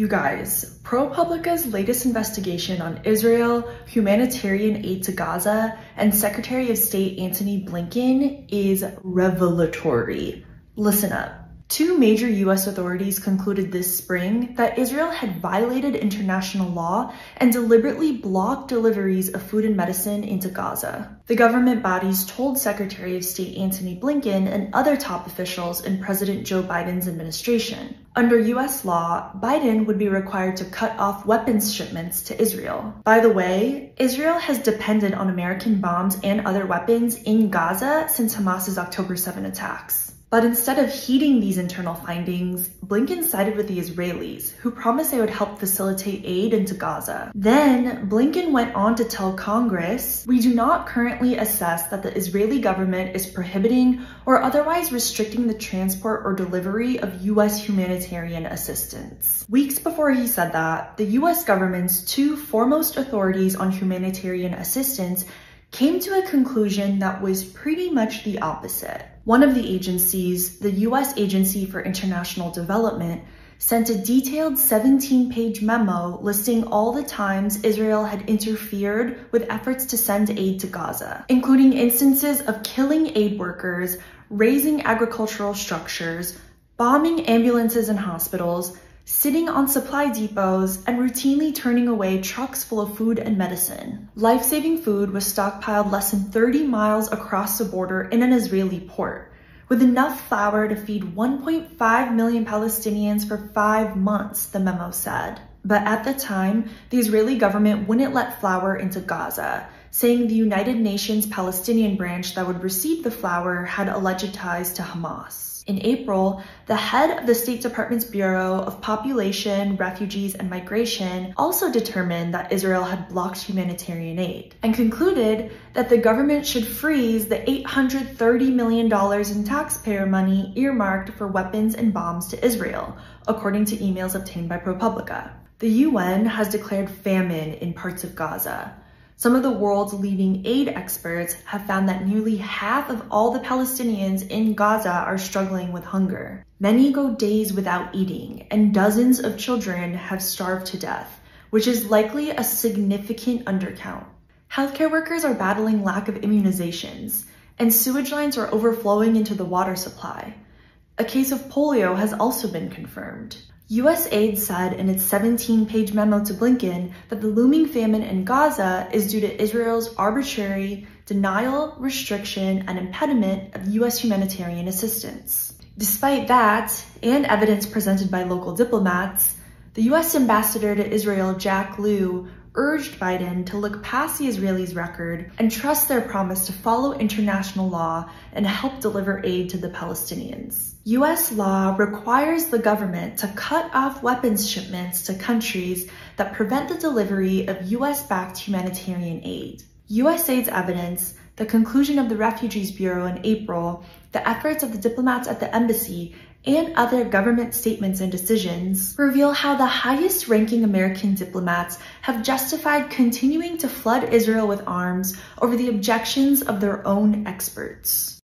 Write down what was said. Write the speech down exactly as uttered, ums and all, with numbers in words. You guys, ProPublica's latest investigation on Israel, humanitarian aid to Gaza, and Secretary of State Antony Blinken is revelatory. Listen up. Two major U S authorities concluded this spring that Israel had violated international law and deliberately blocked deliveries of food and medicine into Gaza. The government bodies told Secretary of State Antony Blinken and other top officials in President Joe Biden's administration. Under U S law, Biden would be required to cut off weapons shipments to Israel. By the way, Israel has depended on American bombs and other weapons in Gaza since Hamas's October seventh attacks. But instead of heeding these internal findings, Blinken sided with the Israelis, who promised they would help facilitate aid into Gaza. Then, Blinken went on to tell Congress, "We do not currently assess that the Israeli government is prohibiting or otherwise restricting the transport or delivery of U S humanitarian assistance." Weeks before he said that, the U S government's two foremost authorities on humanitarian assistance came to a conclusion that was pretty much the opposite. One of the agencies, the U S Agency for International Development, sent a detailed seventeen page memo listing all the times Israel had interfered with efforts to send aid to Gaza, including instances of killing aid workers, razing agricultural structures, bombing ambulances and hospitals, sitting on supply depots, and routinely turning away trucks full of food and medicine. Life-saving food was stockpiled less than thirty miles across the border in an Israeli port, with enough flour to feed one point five million Palestinians for five months, the memo said. But at the time, the Israeli government wouldn't let flour into Gaza, saying the United Nations Palestinian branch that would receive the flour had alleged ties to Hamas. In April, the head of the State Department's Bureau of Population, Refugees, and Migration also determined that Israel had blocked humanitarian aid and concluded that the government should freeze the eight hundred thirty million dollars in taxpayer money earmarked for weapons and bombs to Israel, according to emails obtained by ProPublica. The U N has declared famine in parts of Gaza. Some of the world's leading aid experts have found that nearly half of all the Palestinians in Gaza are struggling with hunger. Many go days without eating, and dozens of children have starved to death, which is likely a significant undercount. Healthcare workers are battling lack of immunizations, and sewage lines are overflowing into the water supply. A case of polio has also been confirmed. USAID said in its seventeen page memo to Blinken that the looming famine in Gaza is due to Israel's arbitrary denial, restriction, and impediment of U S humanitarian assistance. Despite that, and evidence presented by local diplomats, the U S ambassador to Israel, Jack Lew, urged Biden to look past the Israelis' record and trust their promise to follow international law and help deliver aid to the Palestinians. U S law requires the government to cut off weapons shipments to countries that prevent the delivery of U S backed humanitarian aid. USAID's evidence, the conclusion of the Refugees Bureau in April, the efforts of the diplomats at the embassy, and other government statements and decisions reveal how the highest-ranking American diplomats have justified continuing to flood Israel with arms over the objections of their own experts.